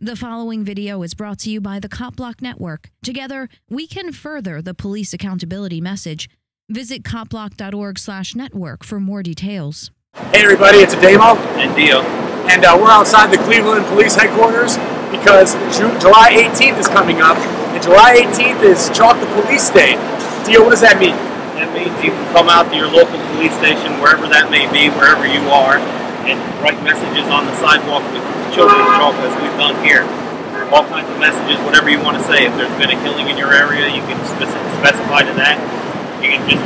The following video is brought to you by the Cop Block Network. Together, we can further the police accountability message. Visit copblock.org/network for more details. Hey everybody, it's Adamo and Dio, and we're outside the Cleveland Police Headquarters because July 18th is coming up, and July 18th is Chalk the Police Day. Dio, what does that mean? That means you can come out to your local police station, wherever that may be, wherever you are, and write messages on the sidewalk with children's chalk, as we've done here. All kinds of messages, whatever you want to say. If there's been a killing in your area, you can specify to that. You can just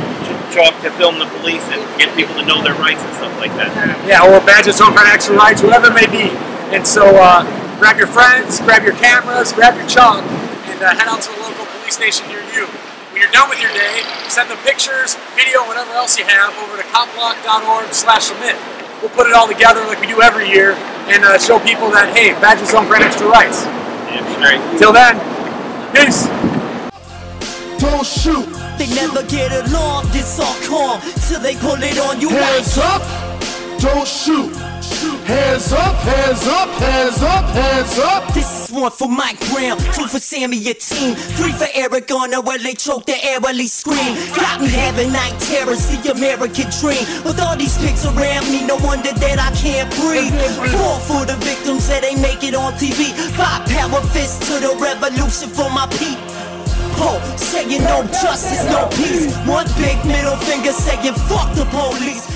chalk to film the police and get people to know their rights and stuff like that. Yeah, or badges, some kind of extra rights, whatever it may be. And so grab your friends, grab your cameras, grab your chalk, and head out to a local police station near you. When you're done with your day, send the pictures, video, whatever else you have over to copblock.org/submit. We'll put it all together like we do every year and show people that, hey, badges don't grant extra rights. Yeah, sure. Till then, peace. Don't shoot. They never get along, it's all calm till they pull it on you. Hands up, don't shoot. Hands up, hands up, hands up, hands up. This is one for Mike Brown, two for Sammy, your team, three for Eric Garner, where they choke the air while they scream. Got me having night terrors, the American dream. With all these pigs around me, no wonder that I can't breathe. Four for the victims that ain't make it on TV. Five power fists to the revolution for my peep. Oh, saying no justice, no peace. One big middle finger saying fuck the police.